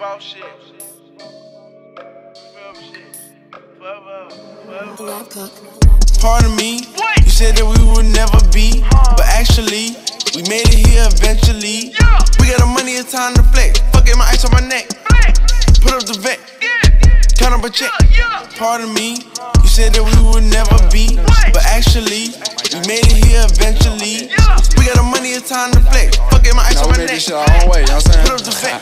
bought shit. Pardon me, you said that we would never be, but actually, we made it here eventually. We got the money, it's time to flex. Fuckin' my ice on my neck. Put up the vet, count up a check. Pardon me, you said that we would never be, but actually, we made it here eventually. We got the money, it's time to flex. Fuckin' my ice on my neck. Put up the vet.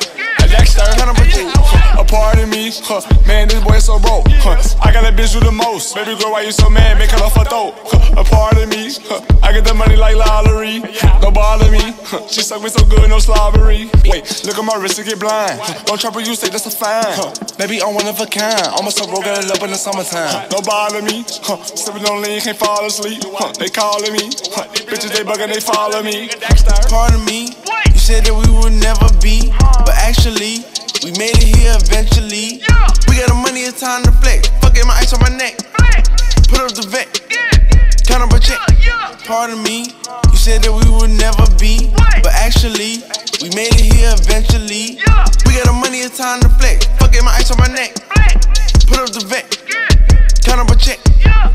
Pardon me, huh, man, this boy so broke. Huh, I got that bitch do the most. Baby girl, why you so mad? Make her for dope. Huh, pardon me, huh, I get the money like lottery. Don't bother me, huh, she suck me so good, no slobbery. Wait, look at my wrist, it get blind. Huh, don't trouble you, say that's a fine. Huh, baby, I'm one of a kind. I'm a so broke, got it up in the summertime. Don't bother me, huh, sipping on lean, can't fall asleep. Huh, they calling me, huh, bitches, they bugging, they follow me. Pardon me, you said that we would never be, but actually, we made it here eventually. We got the money, it's time to flex. Fuckin' my ice on my neck. Put up the vet, count up a check. Pardon me, you said that we would never be, but actually, we made it here eventually. We got the money, it's time to flex. Fuckin' my ice on my neck. Put up the vet, count up a check.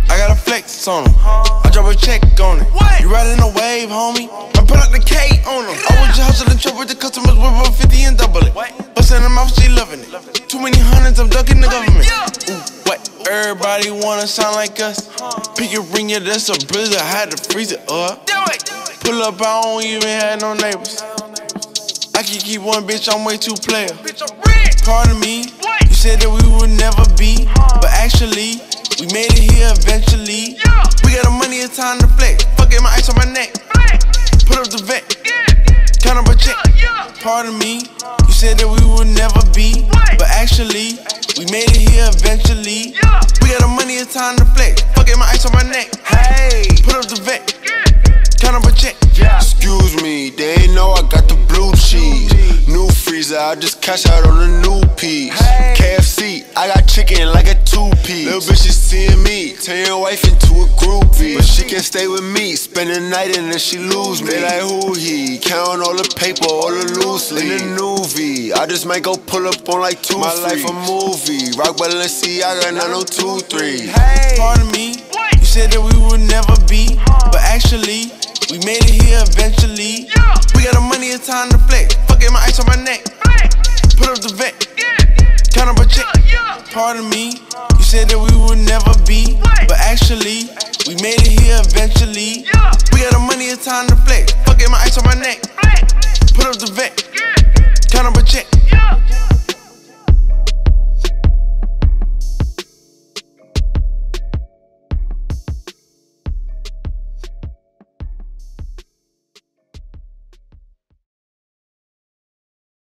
I got a flex on him, I drop a check on it. You riding a wave, homie, I put out the K on him. I was just hustling trouble with the customers, whip up 50 and double it. Bustin' her mouth, she loving it. Too many hundreds, I'm ducking the government. Ooh, what? Everybody wanna sound like us. Pick a ring, yeah, that's a blizzard, had to freeze it up. Pull up, I don't even have no neighbors. I can keep one bitch, I'm way too player. Pardon me, you said that we would never be, but actually, we made it here eventually. We got the money, it's time to flex. Fuckin' my ice on my neck. Put up the vet, count up a check. Pardon me, you said that we would never be, but actually, we made it here eventually. We got the money, it's time to flex. Fuckin' my ice on my neck. Hey, put up the vet, count up a check. Excuse me, they know I got the blue cheese. New freezer, I just cash out on a new piece. KFC, I got chicken like a two-piece. Little bitch is seeing me, turn your wife into a groupie. But she can't stay with me, spend the night and then she lose me. They like who he, count all the paper, all the loose leaf. In the new V, I just might go pull up on like two. My life a movie, rock Balenciaga, 9023. Pardon me, you said that we would never be, but actually, we made it here eventually. We got the money, it's time to flex. Fuckin' my ice on my neck. Put up the vet, count up a check. Pardon me, you said that we would never be, but actually, we made it here eventually. We got the money, it's time to flex. Fuckin' my ice on my neck.